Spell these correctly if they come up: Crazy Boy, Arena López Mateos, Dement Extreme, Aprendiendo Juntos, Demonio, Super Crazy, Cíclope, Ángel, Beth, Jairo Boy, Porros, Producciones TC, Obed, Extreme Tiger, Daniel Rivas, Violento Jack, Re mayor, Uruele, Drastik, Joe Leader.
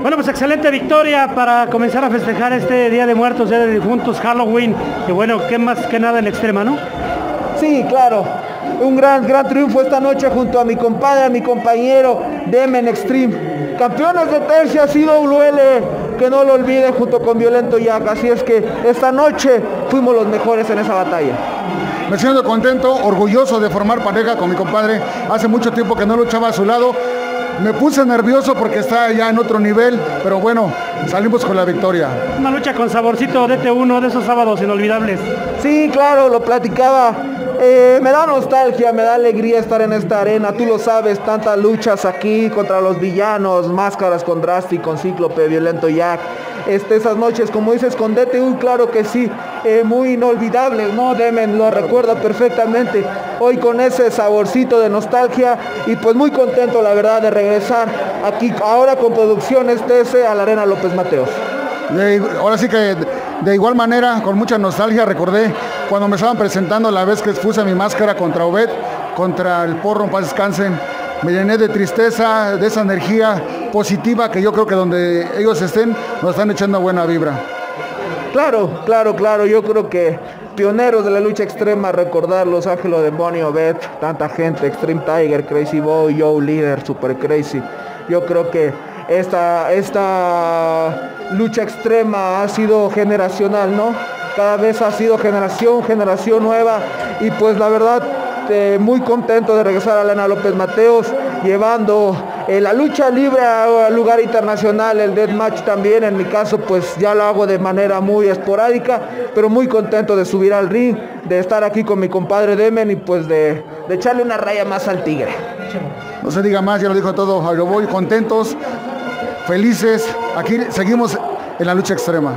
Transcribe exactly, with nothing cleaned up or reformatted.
Bueno, pues excelente victoria para comenzar a festejar este Día de Muertos, Día de Difuntos, Halloween. Y bueno, que más que nada en Extrema, ¿no? Sí, claro. Un gran, gran triunfo esta noche junto a mi compadre, a mi compañero Dement Extreme. Campeones de tercia ha sido Uruele, que no lo olviden, junto con Violento Jack. Así es que esta noche fuimos los mejores en esa batalla. Me siento contento, orgulloso de formar pareja con mi compadre. Hace mucho tiempo que no luchaba a su lado. Me puse nervioso porque está ya en otro nivel, pero bueno, salimos con la victoria. Una lucha con saborcito de T uno, de esos sábados inolvidables. Sí, claro, lo platicaba. Eh, me da nostalgia, me da alegría estar en esta arena, tú lo sabes, tantas luchas aquí contra los villanos, máscaras con Drastik, con Cíclope, Violento Jack, este, esas noches, como dices, con D T U, claro que sí, eh, muy inolvidable, ¿no? Dement lo recuerda perfectamente, hoy con ese saborcito de nostalgia, y pues muy contento, la verdad, de regresar aquí, ahora con Producciones T C a la Arena López Mateos. Eh, ahora sí que, de igual manera, con mucha nostalgia, recordé cuando me estaban presentando la vez que expuse mi máscara contra Obed, contra el Porro, en paz descansen, me llené de tristeza, de esa energía positiva que yo creo que donde ellos estén nos están echando buena vibra. Claro, claro, claro, yo creo que pioneros de la lucha extrema, recordarlos, Ángel, Demonio, Beth, tanta gente, Extreme Tiger, Crazy Boy, Joe Leader, Super Crazy, yo creo que esta, esta lucha extrema ha sido generacional, ¿no? Cada vez ha sido generación, generación nueva, y pues la verdad, eh, muy contento de regresar a Elena López Mateos, llevando eh, la lucha libre a, a lugar internacional, el deathmatch también, en mi caso pues ya lo hago de manera muy esporádica, pero muy contento de subir al ring, de estar aquí con mi compadre Dement y pues de, de echarle una raya más al tigre. No se diga más, ya lo dijo todo, Jairo Boy, contentos, felices, aquí seguimos en la lucha extrema.